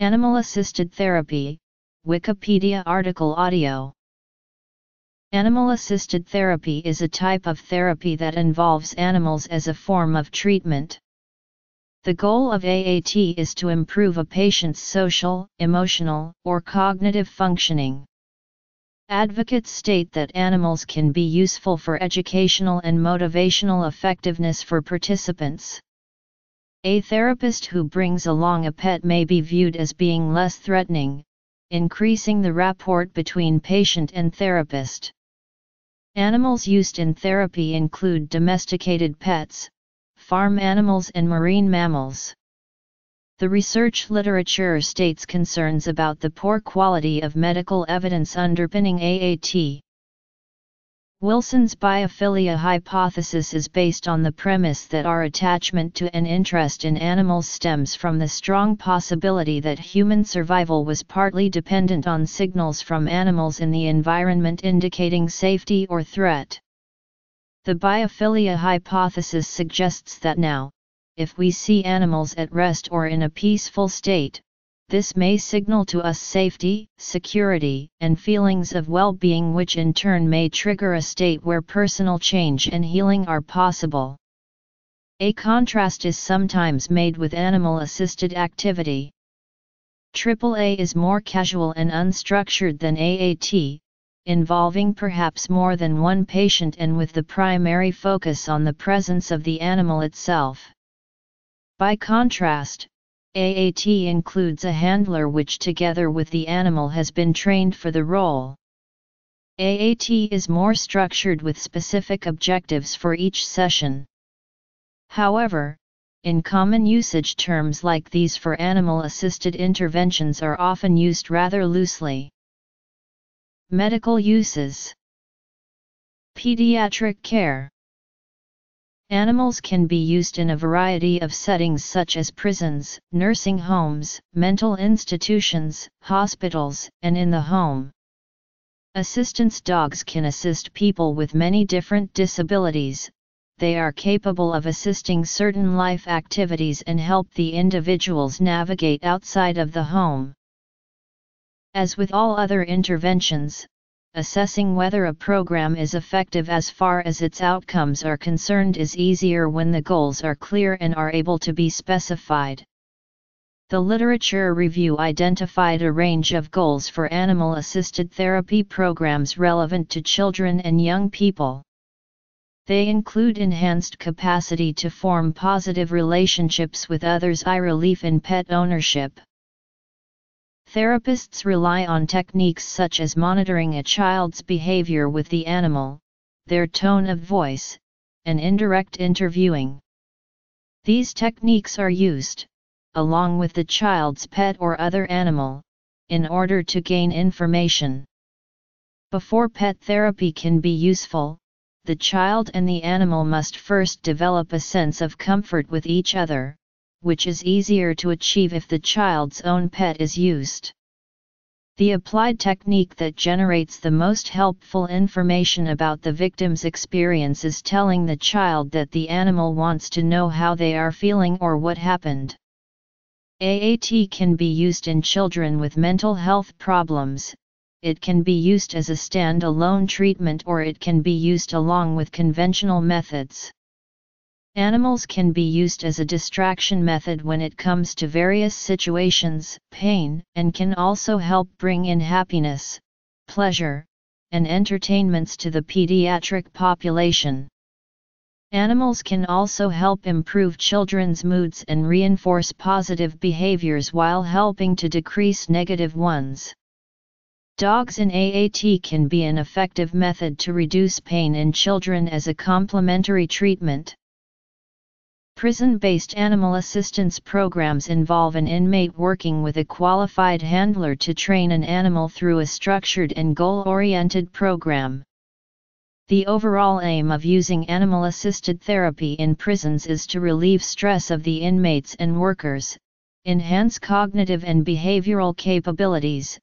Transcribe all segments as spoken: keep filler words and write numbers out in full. Animal-assisted therapy, Wikipedia article audio. Animal-assisted therapy is a type of therapy that involves animals as a form of treatment. The goal of A A T is to improve a patient's social, emotional, or cognitive functioning. Advocates state that animals can be useful for educational and motivational effectiveness for participants. A therapist who brings along a pet may be viewed as being less threatening, increasing the rapport between patient and therapist. Animals used in therapy include domesticated pets, farm animals and marine mammals. The research literature states concerns about the poor quality of medical evidence underpinning A A T. Wilson's biophilia hypothesis is based on the premise that our attachment to and interest in animals stems from the strong possibility that human survival was partly dependent on signals from animals in the environment indicating safety or threat. The biophilia hypothesis suggests that now, if we see animals at rest or in a peaceful state, this may signal to us safety, security, and feelings of well-being, which in turn may trigger a state where personal change and healing are possible. A contrast is sometimes made with animal-assisted activity. triple A is more casual and unstructured than A A T, involving perhaps more than one patient and with the primary focus on the presence of the animal itself. By contrast, A A T includes a handler which together with the animal has been trained for the role. A A T is more structured with specific objectives for each session. However, in common usage, terms like these for animal-assisted interventions are often used rather loosely. Medical uses. Pediatric care. Animals can be used in a variety of settings such as prisons, nursing homes, mental institutions, hospitals, and in the home. Assistance dogs can assist people with many different disabilities. They are capable of assisting certain life activities and help the individuals navigate outside of the home. As with all other interventions, assessing whether a program is effective as far as its outcomes are concerned is easier when the goals are clear and are able to be specified. The literature review identified a range of goals for animal-assisted therapy programs relevant to children and young people. They include enhanced capacity to form positive relationships with others, eye relief in pet ownership. Therapists rely on techniques such as monitoring a child's behavior with the animal, their tone of voice, and indirect interviewing. These techniques are used, along with the child's pet or other animal, in order to gain information. Before pet therapy can be useful, the child and the animal must first develop a sense of comfort with each other, which is easier to achieve if the child's own pet is used. The applied technique that generates the most helpful information about the victim's experience is telling the child that the animal wants to know how they are feeling or what happened. A A T can be used in children with mental health problems. It can be used as a stand-alone treatment, or it can be used along with conventional methods. Animals can be used as a distraction method when it comes to various situations, pain, and can also help bring in happiness, pleasure, and entertainments to the pediatric population. Animals can also help improve children's moods and reinforce positive behaviors while helping to decrease negative ones. Dogs in A A T can be an effective method to reduce pain in children as a complementary treatment. Prison-based animal assistance programs involve an inmate working with a qualified handler to train an animal through a structured and goal-oriented program. The overall aim of using animal-assisted therapy in prisons is to relieve stress of the inmates and workers, enhance cognitive and behavioral capabilities,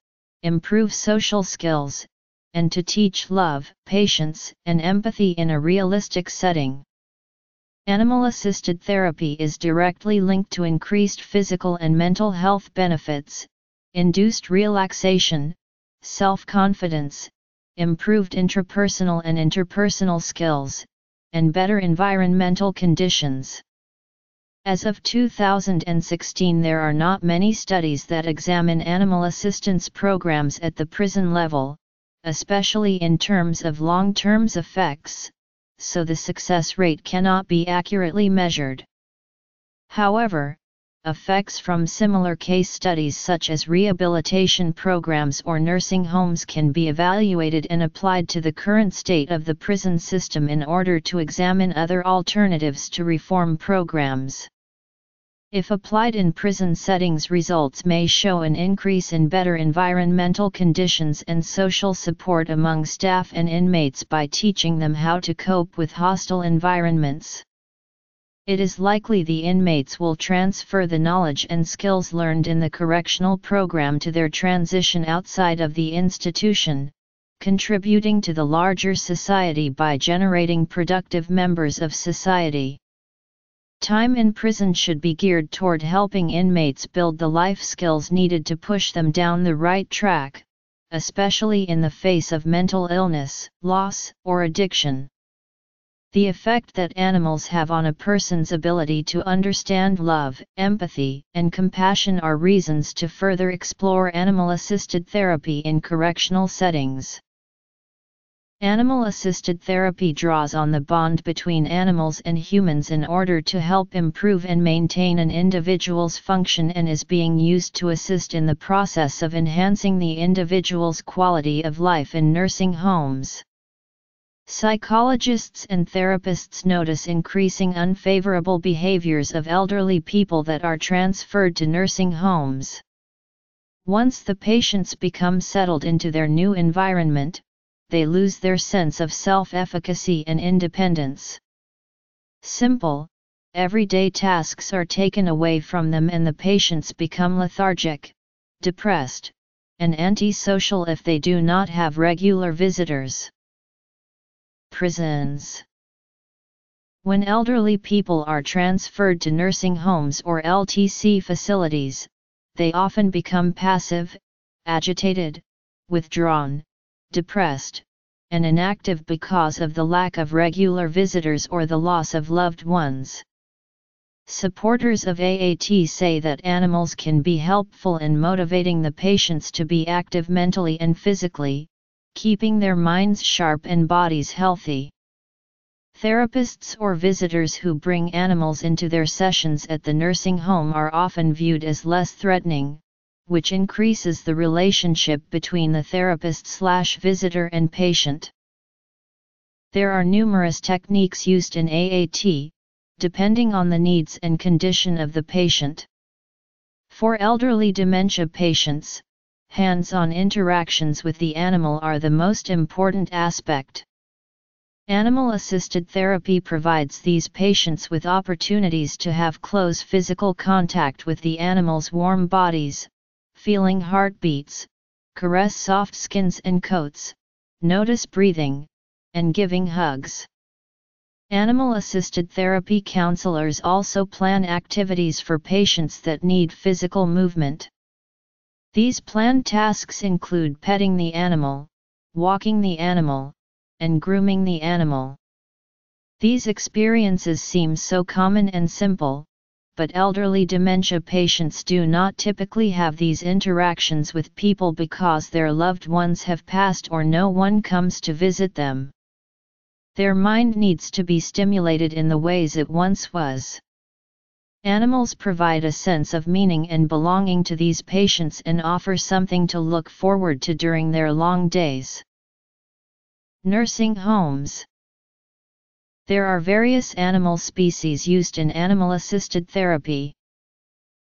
improve social skills, and to teach love, patience, and empathy in a realistic setting. Animal-assisted therapy is directly linked to increased physical and mental health benefits, induced relaxation, self-confidence, improved intrapersonal and interpersonal skills, and better environmental conditions. As of two thousand sixteen, there are not many studies that examine animal assistance programs at the prison level, especially in terms of long-term effects, so the success rate cannot be accurately measured. However, effects from similar case studies such as rehabilitation programs or nursing homes can be evaluated and applied to the current state of the prison system in order to examine other alternatives to reform programs. If applied in prison settings, results may show an increase in better environmental conditions and social support among staff and inmates by teaching them how to cope with hostile environments. It is likely the inmates will transfer the knowledge and skills learned in the correctional program to their transition outside of the institution, contributing to the larger society by generating productive members of society. Time in prison should be geared toward helping inmates build the life skills needed to push them down the right track, especially in the face of mental illness, loss, or addiction. The effect that animals have on a person's ability to understand love, empathy, and compassion are reasons to further explore animal-assisted therapy in correctional settings. Animal-assisted therapy draws on the bond between animals and humans in order to help improve and maintain an individual's function, and is being used to assist in the process of enhancing the individual's quality of life in nursing homes. Psychologists and therapists notice increasing unfavorable behaviors of elderly people that are transferred to nursing homes. Once the patients become settled into their new environment, they lose their sense of self-efficacy and independence. Simple, everyday tasks are taken away from them, and the patients become lethargic, depressed, and antisocial if they do not have regular visitors. Prisons. When elderly people are transferred to nursing homes or L T C facilities, they often become passive, agitated, withdrawn, depressed, and inactive because of the lack of regular visitors or the loss of loved ones. Supporters of A A T say that animals can be helpful in motivating the patients to be active mentally and physically, keeping their minds sharp and bodies healthy. Therapists or visitors who bring animals into their sessions at the nursing home are often viewed as less threatening, which increases the relationship between the therapist/visitor and patient. There are numerous techniques used in A A T, depending on the needs and condition of the patient. For elderly dementia patients, hands-on interactions with the animal are the most important aspect. Animal-assisted therapy provides these patients with opportunities to have close physical contact with the animal's warm bodies, feeling heartbeats, caress soft skins and coats, notice breathing, and giving hugs. Animal-assisted therapy counselors also plan activities for patients that need physical movement. These planned tasks include petting the animal, walking the animal, and grooming the animal. These experiences seem so common and simple, but elderly dementia patients do not typically have these interactions with people because their loved ones have passed or no one comes to visit them. Their mind needs to be stimulated in the ways it once was. Animals provide a sense of meaning and belonging to these patients and offer something to look forward to during their long days. Nursing homes. There are various animal species used in animal-assisted therapy.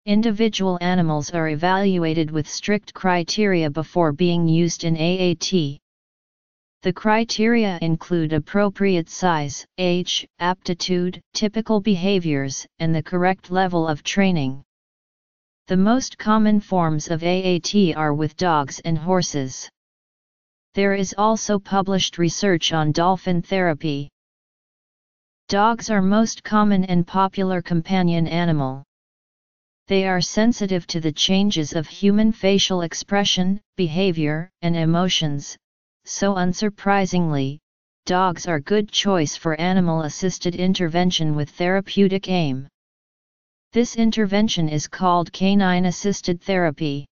Individual animals are evaluated with strict criteria before being used in A A T. The criteria include appropriate size, age, aptitude, typical behaviors, and the correct level of training. The most common forms of A A T are with dogs and horses. There is also published research on dolphin therapy. Dogs are most common and popular companion animal. They are sensitive to the changes of human facial expression, behavior, and emotions, so unsurprisingly, dogs are a good choice for animal-assisted intervention with therapeutic aim. This intervention is called canine-assisted therapy.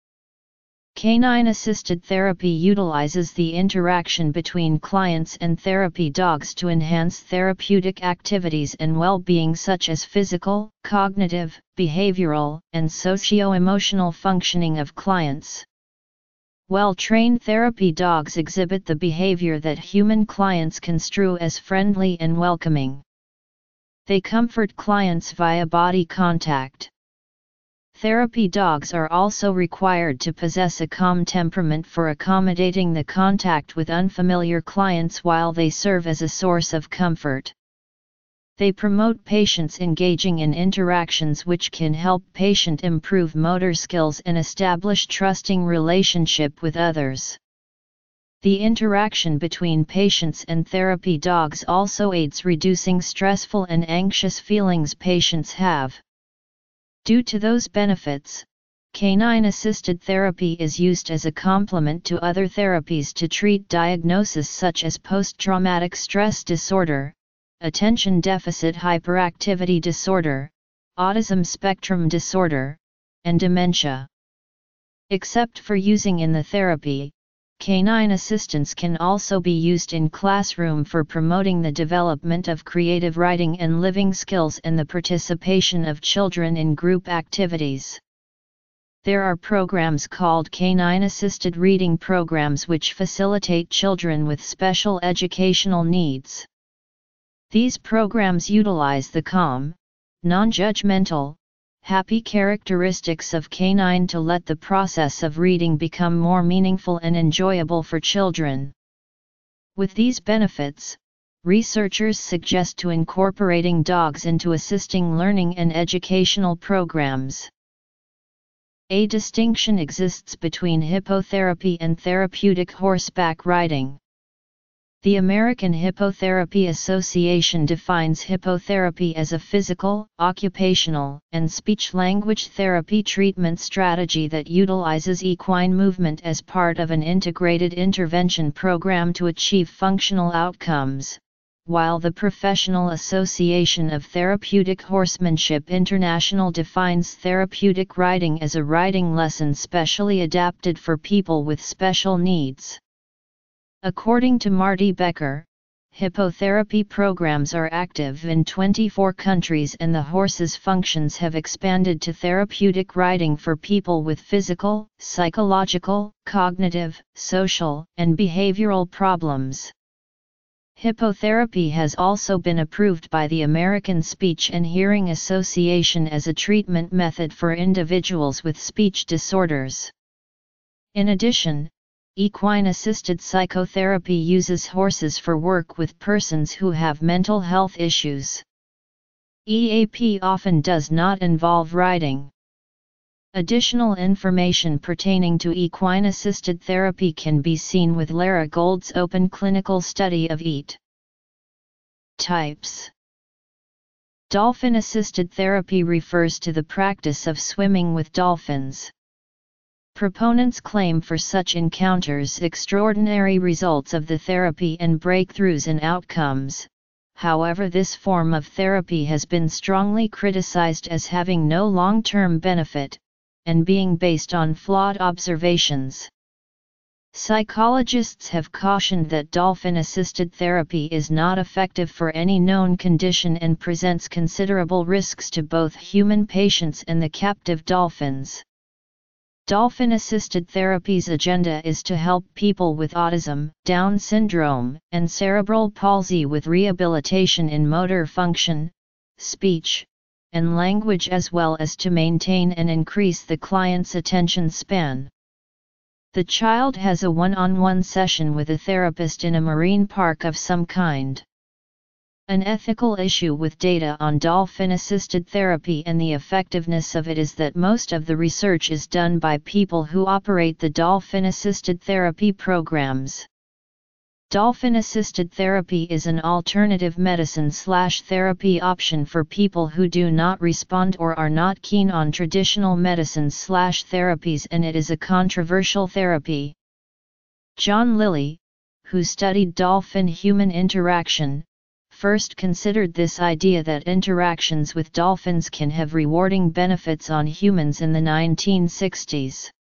Canine-assisted therapy utilizes the interaction between clients and therapy dogs to enhance therapeutic activities and well-being such as physical, cognitive, behavioral, and socio-emotional functioning of clients. Well-trained therapy dogs exhibit the behavior that human clients construe as friendly and welcoming. They comfort clients via body contact. Therapy dogs are also required to possess a calm temperament for accommodating the contact with unfamiliar clients while they serve as a source of comfort. They promote patients engaging in interactions which can help patient improve motor skills and establish trusting relationship with others. The interaction between patients and therapy dogs also aids reducing stressful and anxious feelings patients have. Due to those benefits, canine-assisted therapy is used as a complement to other therapies to treat diagnoses such as post-traumatic stress disorder, attention deficit hyperactivity disorder, autism spectrum disorder, and dementia. Except for using in the therapy, canine assistance can also be used in classroom for promoting the development of creative writing and living skills and the participation of children in group activities. There are programs called canine-assisted reading programs which facilitate children with special educational needs. These programs utilize the calm, non-judgmental, happy characteristics of canine to let the process of reading become more meaningful and enjoyable for children. With these benefits, researchers suggest to incorporating dogs into assisting learning and educational programs. A distinction exists between hippotherapy and therapeutic horseback riding. The American Hippotherapy Association defines hippotherapy as a physical, occupational, and speech-language therapy treatment strategy that utilizes equine movement as part of an integrated intervention program to achieve functional outcomes, while the Professional Association of Therapeutic Horsemanship International defines therapeutic riding as a riding lesson specially adapted for people with special needs. According to Marty Becker, hippotherapy programs are active in twenty-four countries and the horse's functions have expanded to therapeutic riding for people with physical, psychological, cognitive, social, and behavioral problems. Hippotherapy has also been approved by the American Speech and Hearing Association as a treatment method for individuals with speech disorders. In addition, equine-assisted psychotherapy uses horses for work with persons who have mental health issues. E A P often does not involve riding. Additional information pertaining to equine-assisted therapy can be seen with Lara Gold's open clinical study of E A T. Types. Dolphin-assisted therapy refers to the practice of swimming with dolphins. Proponents claim for such encounters extraordinary results of the therapy and breakthroughs in outcomes. However, this form of therapy has been strongly criticized as having no long-term benefit, and being based on flawed observations. Psychologists have cautioned that dolphin-assisted therapy is not effective for any known condition and presents considerable risks to both human patients and the captive dolphins. Dolphin-assisted therapy's agenda is to help people with autism, Down syndrome, and cerebral palsy with rehabilitation in motor function, speech, and language, as well as to maintain and increase the client's attention span. The child has a one-on-one session with a therapist in a marine park of some kind. An ethical issue with data on dolphin-assisted therapy and the effectiveness of it is that most of the research is done by people who operate the dolphin-assisted therapy programs. Dolphin-assisted therapy is an alternative medicine-slash-therapy option for people who do not respond or are not keen on traditional medicine-slash-therapies, and it is a controversial therapy. John Lilly, who studied dolphin-human interaction, first considered this idea that interactions with dolphins can have rewarding benefits on humans in the nineteen sixties.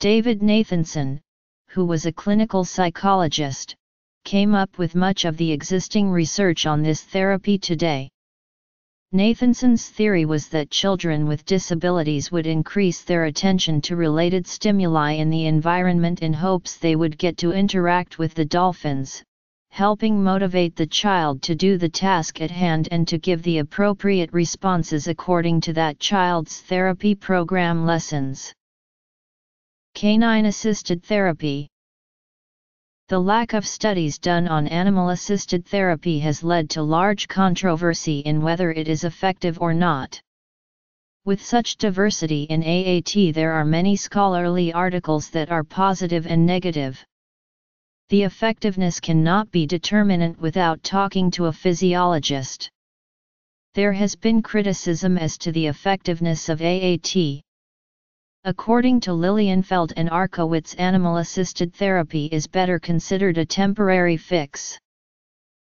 David Nathanson, who was a clinical psychologist, came up with much of the existing research on this therapy today. Nathanson's theory was that children with disabilities would increase their attention to related stimuli in the environment in hopes they would get to interact with the dolphins, helping motivate the child to do the task at hand and to give the appropriate responses according to that child's therapy program lessons. Canine-assisted therapy. The lack of studies done on animal-assisted therapy has led to large controversy in whether it is effective or not. With such diversity in A A T, there are many scholarly articles that are positive and negative. The effectiveness cannot be determined without talking to a physiologist. There has been criticism as to the effectiveness of A A T. According to Lilienfeld and Arkowitz, animal-assisted therapy is better considered a temporary fix.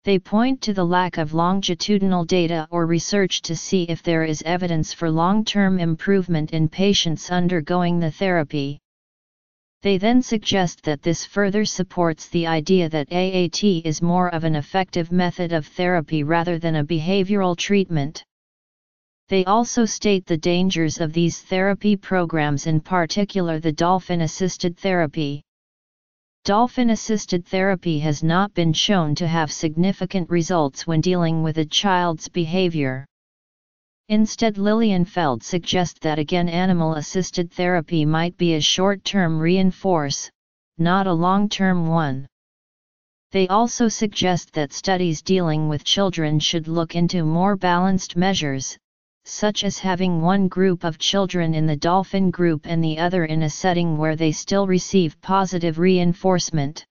They point to the lack of longitudinal data or research to see if there is evidence for long-term improvement in patients undergoing the therapy. They then suggest that this further supports the idea that A A T is more of an effective method of therapy rather than a behavioral treatment. They also state the dangers of these therapy programs, in particular the dolphin-assisted therapy. Dolphin-assisted therapy has not been shown to have significant results when dealing with a child's behavior. Instead, Lilienfeld suggests that again animal-assisted therapy might be a short-term reinforce, not a long-term one. They also suggest that studies dealing with children should look into more balanced measures, such as having one group of children in the dolphin group and the other in a setting where they still receive positive reinforcement.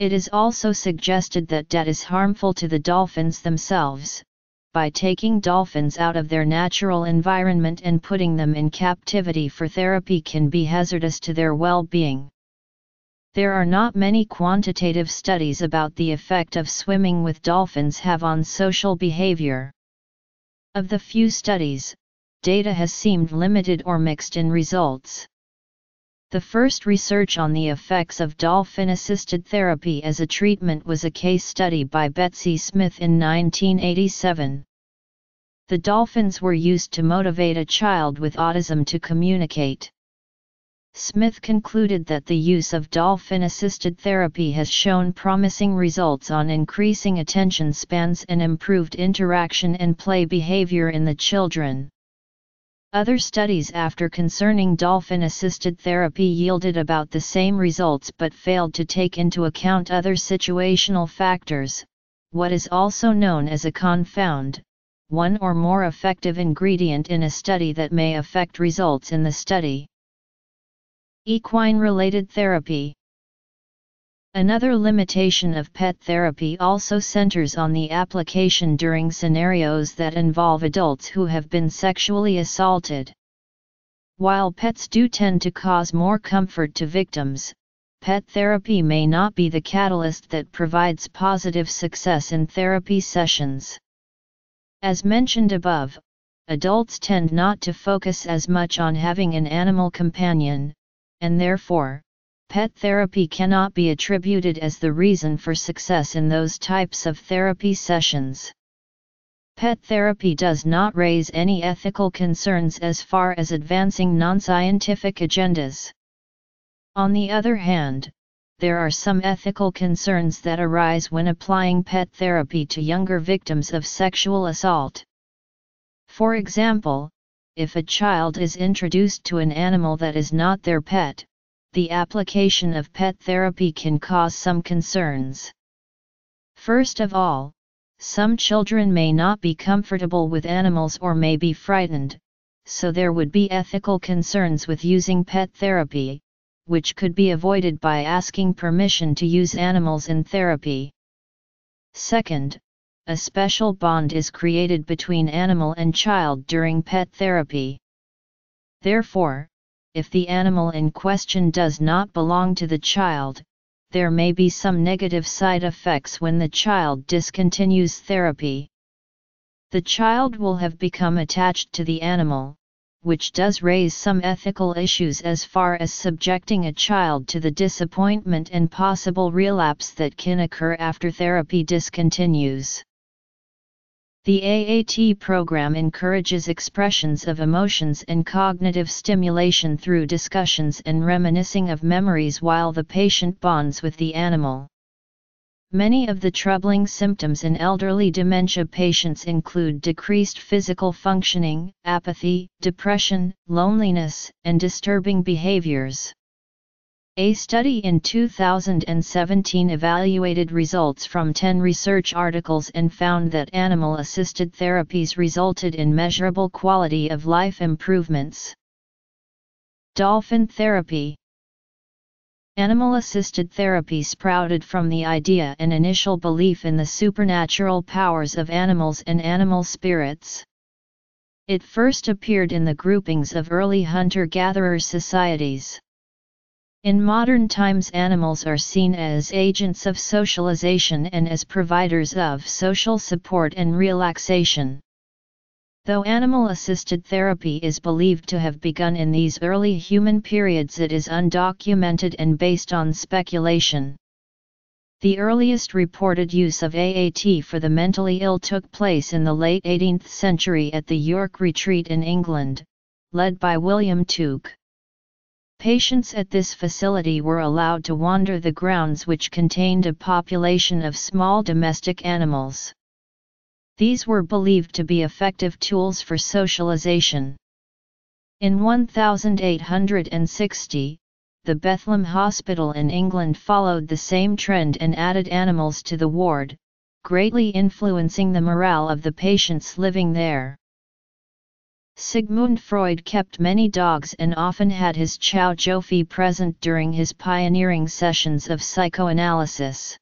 It is also suggested that D A T is harmful to the dolphins themselves, by taking dolphins out of their natural environment and putting them in captivity for therapy can be hazardous to their well-being. There are not many quantitative studies about the effect of swimming with dolphins have on social behavior. Of the few studies, data has seemed limited or mixed in results. The first research on the effects of dolphin-assisted therapy as a treatment was a case study by Betsy Smith in nineteen eighty-seven. The dolphins were used to motivate a child with autism to communicate. Smith concluded that the use of dolphin-assisted therapy has shown promising results on increasing attention spans and improved interaction and play behavior in the children. Other studies after concerning dolphin-assisted therapy yielded about the same results but failed to take into account other situational factors, what is also known as a confound, one or more effective ingredient in a study that may affect results in the study. Equine-related therapy. Another limitation of pet therapy also centers on the application during scenarios that involve adults who have been sexually assaulted. While pets do tend to cause more comfort to victims, pet therapy may not be the catalyst that provides positive success in therapy sessions. As mentioned above, adults tend not to focus as much on having an animal companion, and therefore, pet therapy cannot be attributed as the reason for success in those types of therapy sessions. Pet therapy does not raise any ethical concerns as far as advancing non-scientific agendas. On the other hand, there are some ethical concerns that arise when applying pet therapy to younger victims of sexual assault. For example, if a child is introduced to an animal that is not their pet, the application of pet therapy can cause some concerns. First of all, some children may not be comfortable with animals or may be frightened, so there would be ethical concerns with using pet therapy, which could be avoided by asking permission to use animals in therapy. Second, a special bond is created between animal and child during pet therapy. Therefore, if the animal in question does not belong to the child, there may be some negative side effects when the child discontinues therapy. The child will have become attached to the animal, which does raise some ethical issues as far as subjecting a child to the disappointment and possible relapse that can occur after therapy discontinues. The A A T program encourages expressions of emotions and cognitive stimulation through discussions and reminiscing of memories while the patient bonds with the animal. Many of the troubling symptoms in elderly dementia patients include decreased physical functioning, apathy, depression, loneliness, and disturbing behaviors. A study in two thousand seventeen evaluated results from ten research articles and found that animal-assisted therapies resulted in measurable quality of life improvements. Dolphin therapy. Animal-assisted therapy sprouted from the idea and initial belief in the supernatural powers of animals and animal spirits. It first appeared in the groupings of early hunter-gatherer societies. In modern times, animals are seen as agents of socialization and as providers of social support and relaxation. Though animal-assisted therapy is believed to have begun in these early human periods, it is undocumented and based on speculation. The earliest reported use of A A T for the mentally ill took place in the late eighteenth century at the York Retreat in England, led by William Tuke. Patients at this facility were allowed to wander the grounds, which contained a population of small domestic animals. These were believed to be effective tools for socialization. In one thousand eight hundred sixty, the Bethlem Hospital in England followed the same trend and added animals to the ward, greatly influencing the morale of the patients living there. Sigmund Freud kept many dogs and often had his chow Jofi present during his pioneering sessions of psychoanalysis.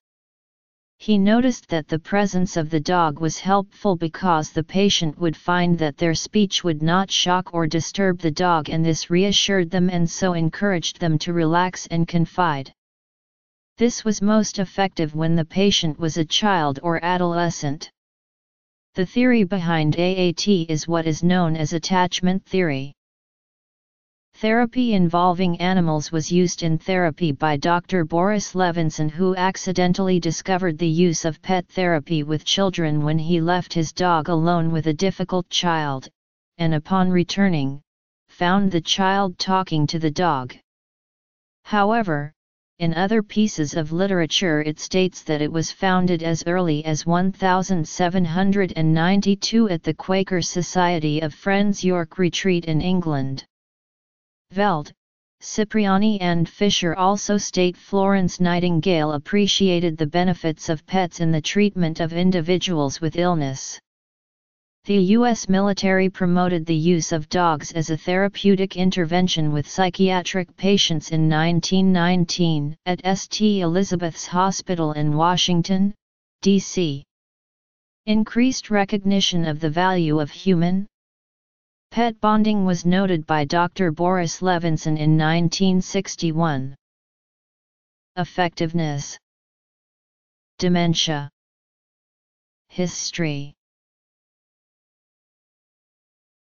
He noticed that the presence of the dog was helpful because the patient would find that their speech would not shock or disturb the dog, and this reassured them and so encouraged them to relax and confide. This was most effective when the patient was a child or adolescent. The theory behind A A T is what is known as attachment theory. Therapy involving animals was used in therapy by Doctor Boris Levinson, who accidentally discovered the use of pet therapy with children when he left his dog alone with a difficult child, and upon returning, found the child talking to the dog. However, in other pieces of literature it states that it was founded as early as one thousand seven hundred ninety-two at the Quaker Society of Friends York Retreat in England. Veld, Cipriani and Fisher also state Florence Nightingale appreciated the benefits of pets in the treatment of individuals with illness. The U S military promoted the use of dogs as a therapeutic intervention with psychiatric patients in nineteen nineteen at Saint Elizabeth's Hospital in Washington, D C Increased recognition of the value of human pet bonding was noted by Doctor Boris Levinson in nineteen sixty-one. Effectiveness. Dementia. History.